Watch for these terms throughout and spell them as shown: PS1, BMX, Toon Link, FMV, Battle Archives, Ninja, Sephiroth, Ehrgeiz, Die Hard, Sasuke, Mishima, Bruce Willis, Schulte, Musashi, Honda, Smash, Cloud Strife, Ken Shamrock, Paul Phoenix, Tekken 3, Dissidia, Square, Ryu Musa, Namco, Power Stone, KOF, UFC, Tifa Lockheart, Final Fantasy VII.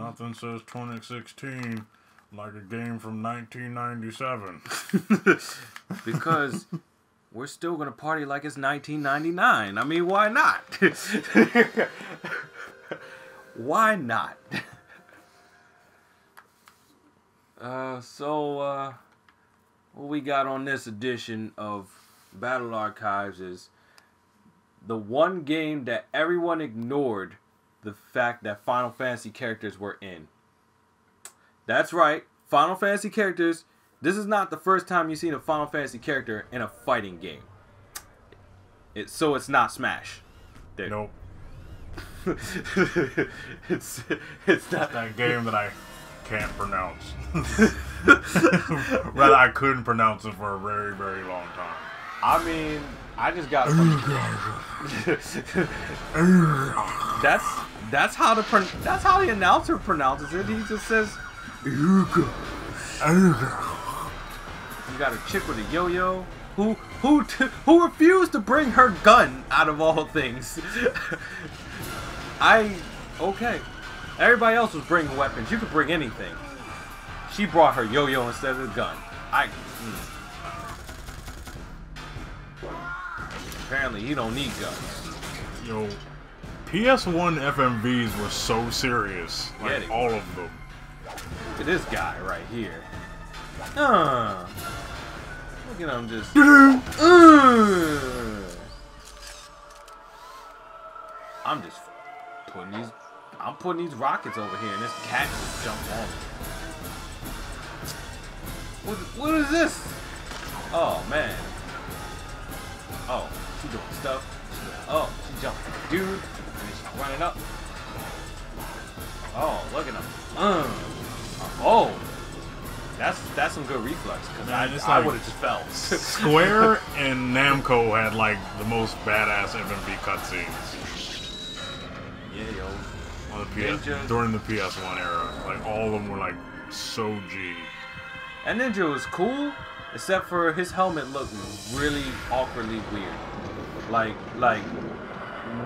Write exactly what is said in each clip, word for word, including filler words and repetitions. Nothing says twenty sixteen like a game from nineteen ninety-seven. Because we're still going to party like it's nineteen ninety-nine. I mean, why not? Why not? Uh, so, uh, what we got on this edition of Battle Archives is the one game that everyone ignored the fact that Final Fantasy characters were in. That's right, Final Fantasy characters. This is not the first time you've seen a Final Fantasy character in a fighting game. It, so it's not Smash. There. Nope. it's it's not that game that I can't pronounce. Rather, I couldn't pronounce it for a very, very long time. I mean, I just got. that's that's how the pro that's how the announcer pronounces it. He just says. You got a chick with a yo-yo who who t who refused to bring her gun out of all things. I okay. Everybody else was bringing weapons. You could bring anything. She brought her yo-yo instead of the gun. I. Mm. Apparently, you don't need guns. Yo, P S one F M Vs were so serious. Like, yeah, all were. Of them. Look at this guy right here. Uh, look at him just... uh, I'm just putting these... I'm putting these rockets over here, and this cat just jumped on me. What, what is this? Oh, man. Oh. She doing stuff. She doing, oh, she jumped on the dude, and then she's running up. Oh, look at him. Uh, oh, that's that's some good reflex. Cause I, I just I like, would have just fell. Square and Namco had like the most badass M M V cutscenes. Yeah, yo. On the P S, during the P S one era, like all of them were like so G. And Ninja was cool. Except for his helmet looked really awkwardly weird, like like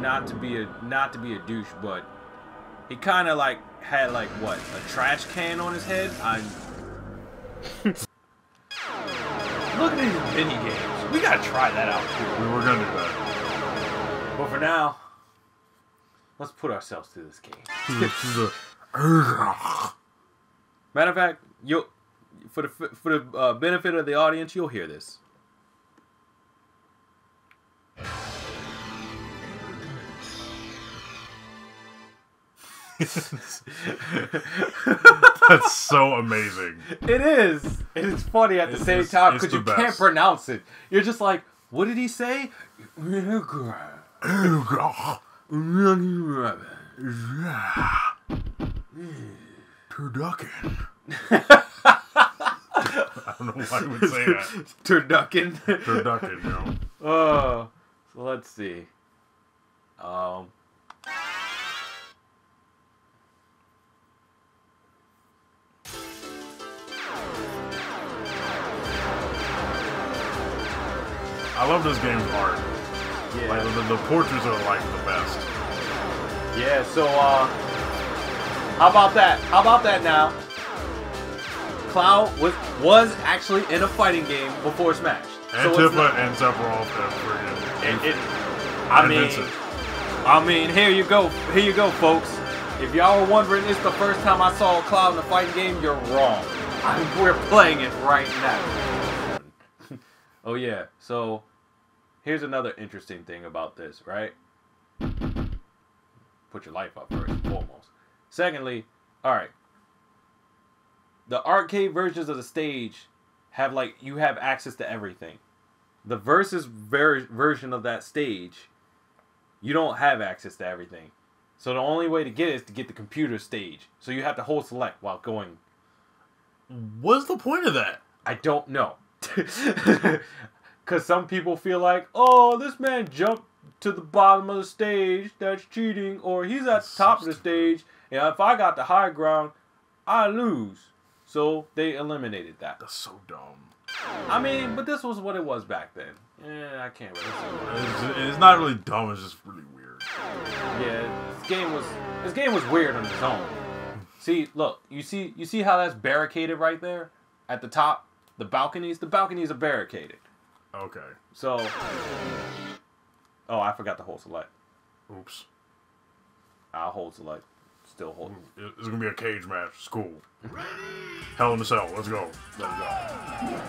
not to be a not to be a douche, but he kind of like had like what a trash can on his head. I look at these mini games. We gotta try that out too. We were gonna do that. But for now, let's put ourselves through this game. Matter of fact, yo. For the for the uh, benefit of the audience, you'll hear this. That's so amazing. It is. It is funny at the it's, same it's, time because you best. Can't pronounce it. You're just like, what did he say? I don't know why I would say that. Turducken. Turducken, yo. No. Oh, so let's see. Um. I love this game's art. Yeah. Like, the, the portraits are like the best. Yeah. So, uh, how about that? How about that now? Cloud was was actually in a fighting game before Smash. And so Tifa not, and Sephiroth and it, it, I and mean, Vincent. I mean, here you go, here you go, folks. If y'all were wondering, it's the first time I saw Cloud in a fighting game. You're wrong. I mean, we're playing it right now. Oh yeah. So here's another interesting thing about this, right? Put your life up first and foremost. Secondly, all right. The arcade versions of the stage have, like, you have access to everything. The versus ver version of that stage, you don't have access to everything. So the only way to get it is to get the computer stage. So you have to hold select while going. What's the point of that? I don't know. Because some people feel like, oh, this man jumped to the bottom of the stage. That's cheating. Or he's at That's the top so of the stage. And if I got the high ground, I lose. So they eliminated that. That's so dumb. I mean, but this was what it was back then. Yeah, I can't really. It's, it's not really dumb. It's just really weird. Yeah, this game was this game was weird on its own. See, look, you see, you see how that's barricaded right there at the top. The balconies, the balconies are barricaded. Okay. So, oh, I forgot to hold select. Oops. I'll hold select. Still holding. It's gonna be a cage match. It's cool. Hell in a Cell. Let's go. Let's go.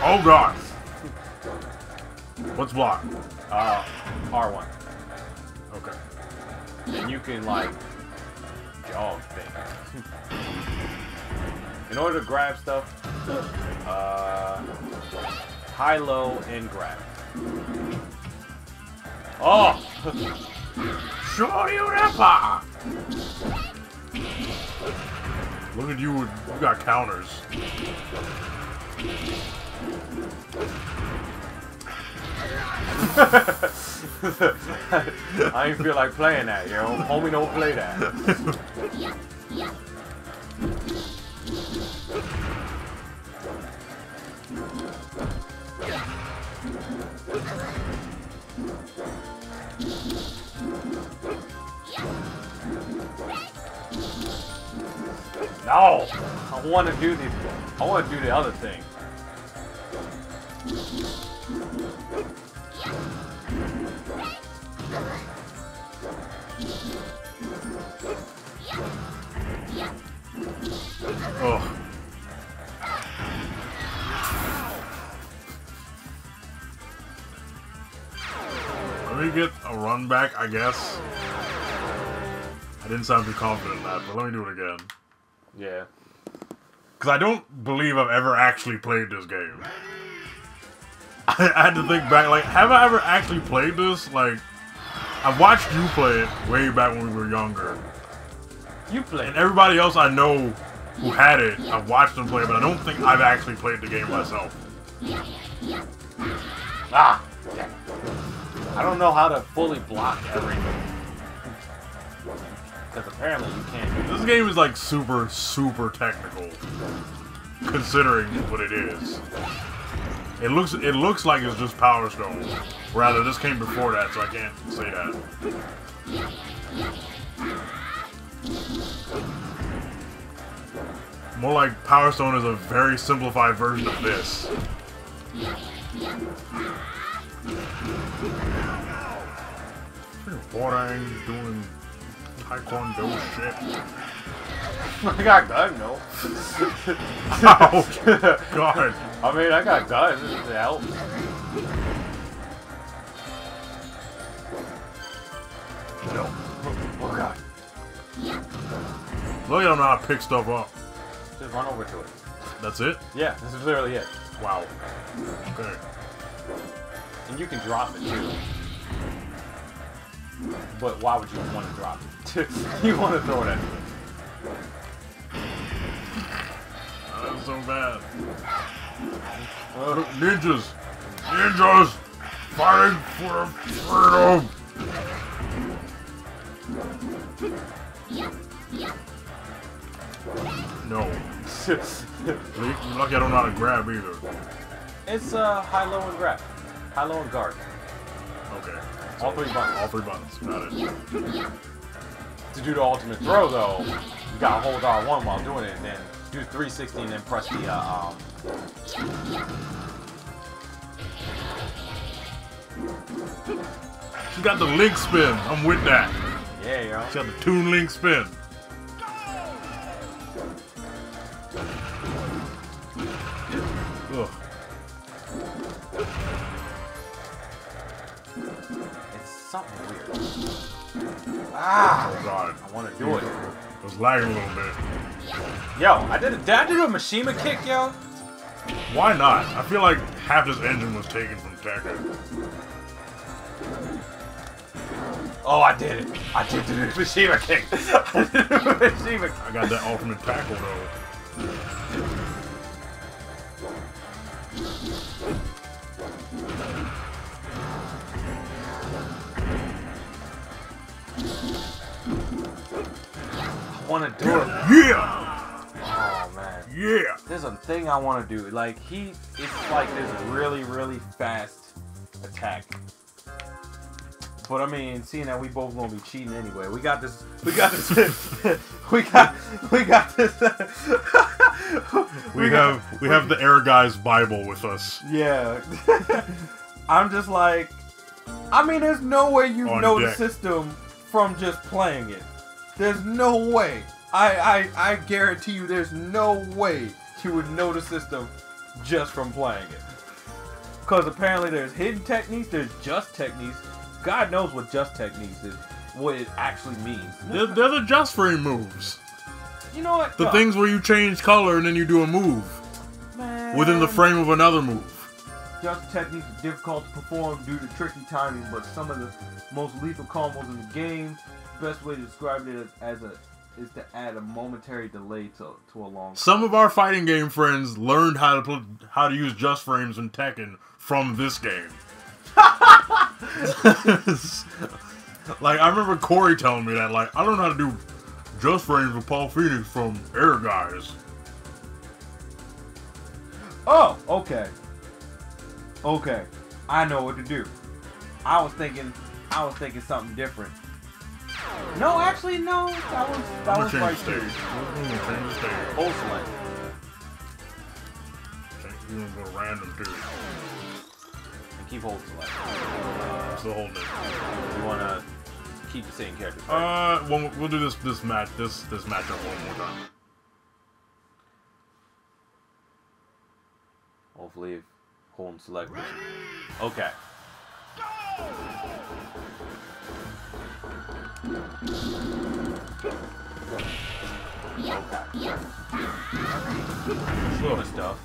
Oh god. What's block? Uh, R one. Okay. And you can like jog things. In order to grab stuff, uh, high, low, and grab. Oh! Shoryurepa! Look at you, you got counters. I didn't feel like playing that, yo. Homie don't play that. No! I wanna do the I wanna do the other thing. Oh. Let me get a run back, I guess. I didn't sound too confident in that, but let me do it again. Yeah. Because I don't believe I've ever actually played this game. I, I had to think back, like, have I ever actually played this? Like, I've watched you play it way back when we were younger. You played it. And everybody else I know who had it, I've watched them play, but I don't think I've actually played the game myself. Ah! I don't know how to fully block everything. Because apparently you can't. This game is like super, super technical. Considering what it is. It looks, it looks like it's just Power Stone. Rather, this came before that, so I can't say that. More like Power Stone is a very simplified version of this. Boring, doing taekwondo shit. I got done, no. Oh, God. I mean, I got done. This is help. No. Oh, God. Look at him how I pick stuff up. Just run over to it. That's it? Yeah, this is literally it. Wow. Okay. And you can drop it too. But why would you want to drop it? You want to throw it at me. That was so bad. Uh, ninjas! Ninjas! Fighting for freedom! No. You're lucky I don't know how to grab either. It's uh, high, low, and grab. High, low, and guard. Okay. So all three buttons. All three buttons. Got it. To do the ultimate throw, though, you gotta hold R one while doing it, and then do three sixty and then press the uh, um. She got the Link spin. I'm with that. Yeah, yo. She got the Toon Link spin. Ugh. It's something weird. Ah! Oh god. I want to do it. I was lagging a little bit. Yo, I did, a, I did a Mishima kick, yo. Why not? I feel like half this engine was taken from Tekken. Oh, I did it. I did the Mishima kick. I did the Mishima kick. I got that ultimate tackle, though. I want to do it. Yeah! Oh, man. Yeah! There's a thing I want to do. Like, he... It's like this really, really fast attack. But I mean, seeing that we both gonna be cheating anyway, we got this. We got this. we got. We got this. we, we got, have. We have the Ehrgeiz Bible with us. Yeah. I'm just like. I mean, there's no way you On know deck. the system from just playing it. There's no way. I, I I guarantee you, there's no way you would know the system just from playing it. Because apparently there's hidden techniques, there's just techniques. God knows what just techniques is, what it actually means. They're, they're the just frame moves. You know what? The no. things where you change color and then you do a move. Man. Within the frame of another move. Just techniques are difficult to perform due to tricky timing, but some of the most lethal combos in the game, best way to describe it as a is to add a momentary delay to, to a long Some of our fighting game friends learned how to put, how to use just frames in Tekken from this game. Like, I remember Corey telling me that, like, I learned how to do just frames with Paul Phoenix from Ehrgeiz. Oh, okay. Okay, I know what to do. I was thinking, I was thinking something different. No, actually, no. That was, that was right there. Old Slay. You're gonna go random, dude. And keep Old Slay. It's the whole thing. You wanna keep the same character? Right? Uh, well, we'll do this this match this this matchup one more time. Hopefully. Home select. Okay. Slow stuff.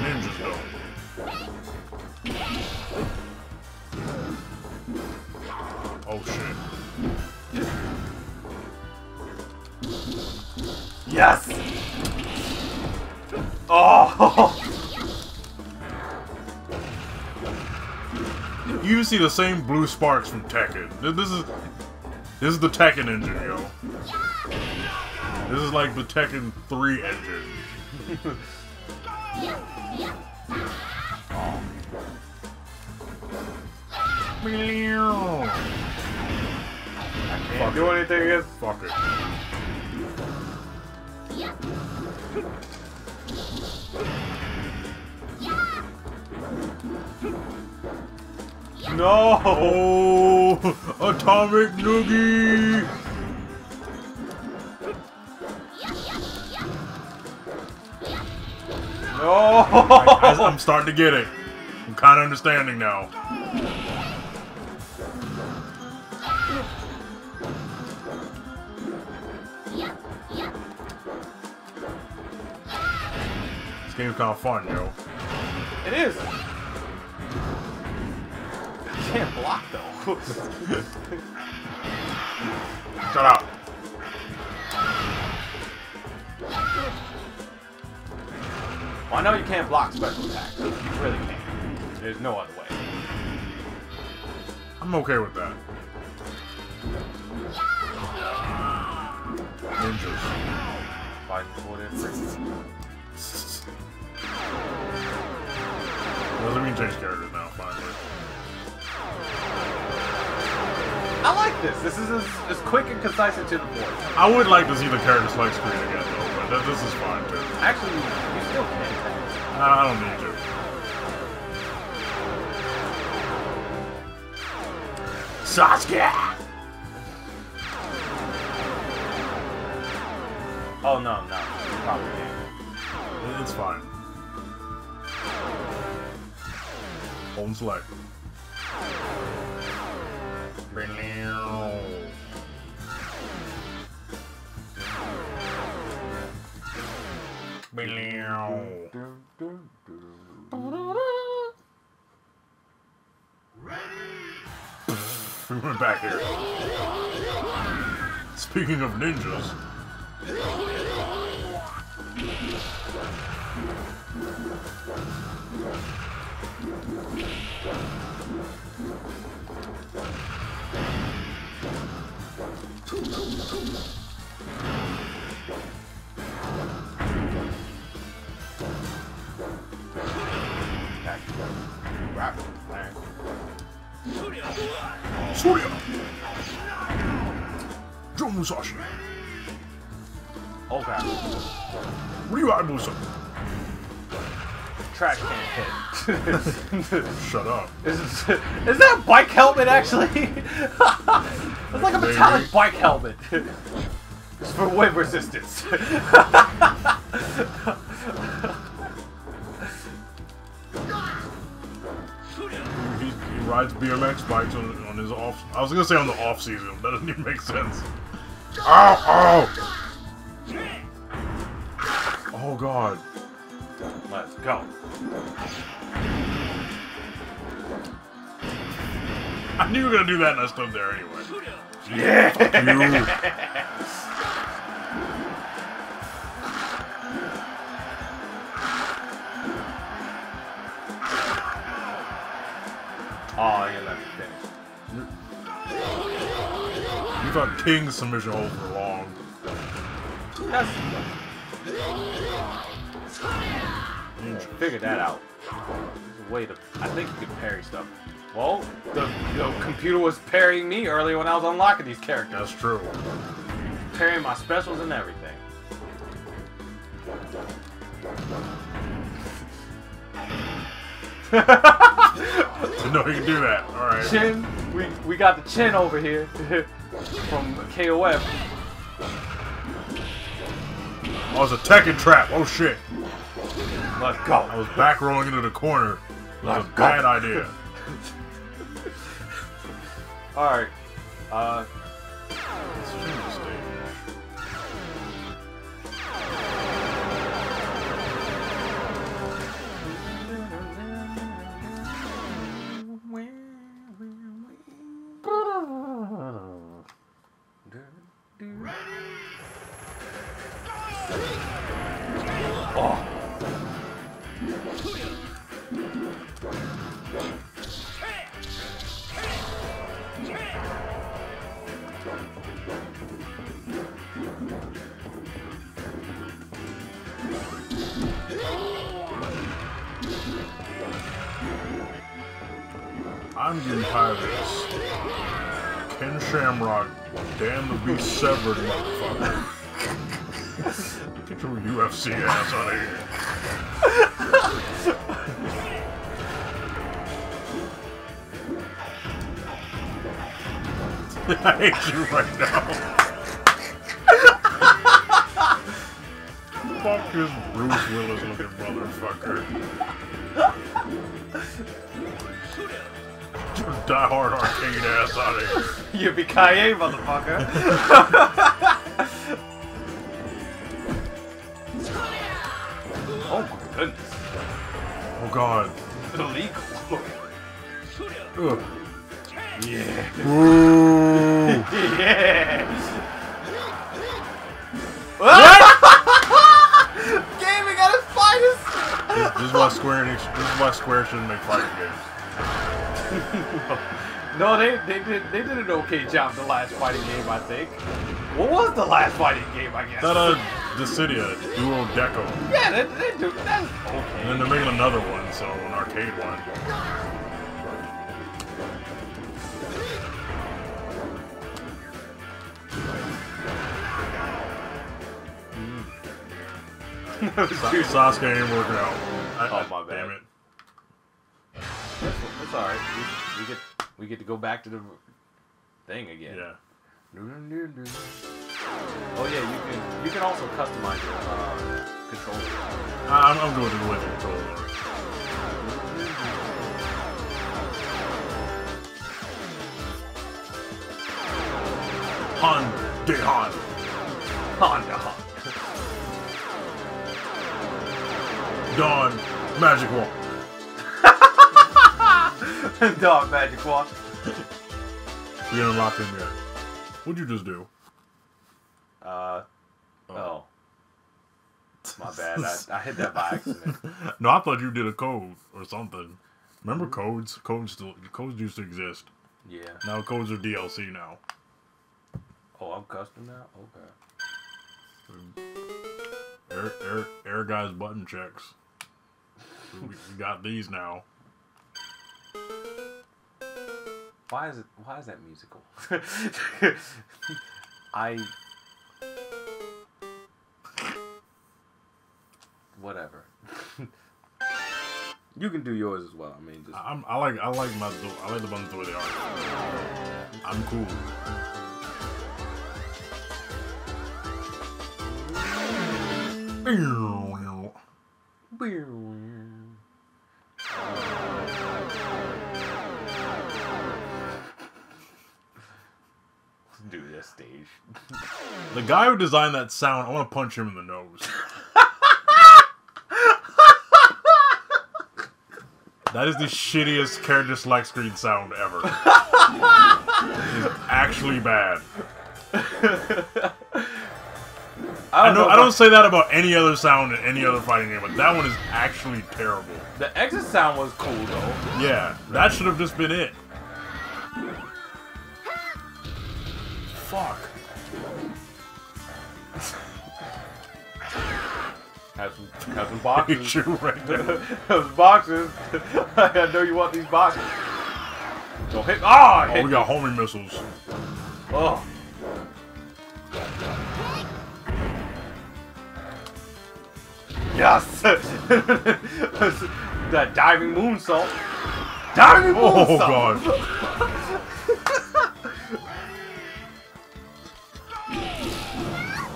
Ninja go. Oh shit. Yes! Oh! You see the same blue sparks from Tekken. This is this is the Tekken engine, yo. This is like the Tekken three engine. I can't do anything against. Fuck it. No! Oh, Atomic Noogie! No! I, I, I'm starting to get it. I'm kind of understanding now. This game's kind of fun, yo. It is! I can't block though. Shut up. Well, I know you can't block special attacks. You really can't. There's no other way. I'm okay with that. Ninjas. Fight for it. Doesn't mean change characters now, finally. I like this. This is as, as quick and concise and to the point. I would like to see the character select screen again, though, but this is fine, too. Actually, you still can't. No, I don't need to. Sasuke! Oh, no, no. Probably can't. It's fine. Home select. We went back here. Speaking of ninjas. Dissidia! Joe Musashi. Okay. Ryu Musa. Trash can hit. Shut up. Is, is that a bike helmet actually? It's like a metallic Maybe. bike helmet. It's for wind resistance. He rides B M X bikes on, on his off. I was gonna say on the off season. That doesn't even make sense. Ow! Ow! Oh God! Let's go! I knew you were gonna do that, and I stood there anyway. Yeah! Oh, you left it there. You thought King's submission hold for long. That's... You should figure that out. There's a way to... I think you can parry stuff. Well, the, the computer was parrying me earlier when I was unlocking these characters. That's true. Parrying my specials and everything. No, you can do that. All right. Chin, we we got the chin over here from K O F. Oh, it's a Tekken trap. Oh shit. Let's go. I was back rolling into the corner. That was a bad idea. Alright, uh... I'm getting tired of this. Ken Shamrock, damn to be severed, motherfucker. Get your U F C ass out of here. I hate you right now. Fuck this Bruce Willis looking motherfucker. Die Hard arcade ass out of here. You be Kaye, motherfucker. Oh my goodness. Oh God. Illegal. Ugh. Yeah. Ooh. Yeah. What? Gaming at its finest. This is why Square Enix. This is why Square shouldn't make fighting games. No, they they did they did an okay job the last fighting game, I think. What was the last fighting game, I guess? That uh, Dissidia, Duo Deco. Yeah, they, they do. That's okay. And then they're making another one, so an arcade one. Mm. Sasuke ain't working out. I, oh my bad. Damn it. It's alright. We, we get we get to go back to the thing again. Yeah. Oh yeah, you can you can also customize your uh, controller. I'm I'm going to go with the controller. Honda Honda Honda Honda. Dawn Magic Wall. Dog magic walk. We haven't locked in yet. What'd you just do? Uh, oh. oh. My bad, I, I hit that by accident. No, I thought you did a code or something. Remember codes? Codes still, codes used to exist. Yeah. Now codes are D L C now. Oh, I'm custom now? Okay. Air, air, air guys button checks. We, we got these now. Why is it? Why is that musical? I. Whatever. You can do yours as well. I mean, just. I'm, I like. I like my. I like the buttons the way they are. I'm cool. Let's do this stage. The guy who designed that sound, I want to punch him in the nose. That is the shittiest character select screen sound ever. It's actually bad. I don't, I know, know I don't say that about any other sound in any other fighting game, but that one is actually terrible. The exit sound was cool, though. Yeah, that should have just been it. Fuck. Have some, have some boxes. You right there. Have some boxes. I know you want these boxes. Don't hit. Oh, oh hit we got you. Homing missiles. Oh. Yes! The diving moonsault. Diving moonsault! Oh, gosh.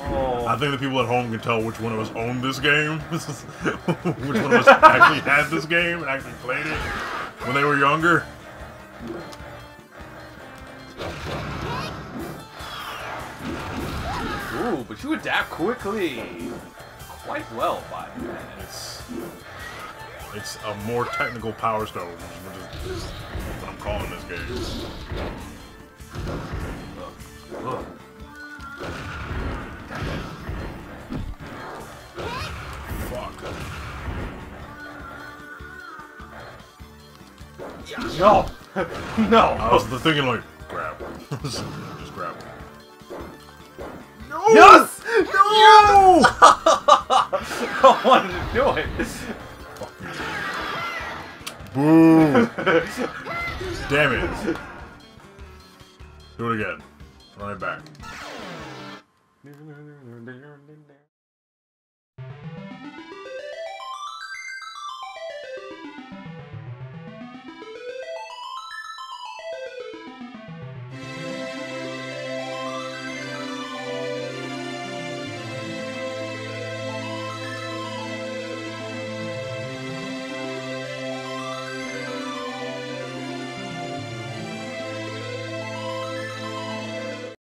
Oh. I think the people at home can tell which one of us owned this game. Which one of us actually had this game and actually played it when they were younger. Ooh, but you adapt quickly. Quite well by that. It's, it's a more technical Power Stone, which is what I'm calling this game. Ugh. Ugh. Fuck. No! No! I was thinking like, grab one. Just grab one. No! Yes! No! Yes! I wanted to do it. Boom! Damn it! Do it again. Run it back.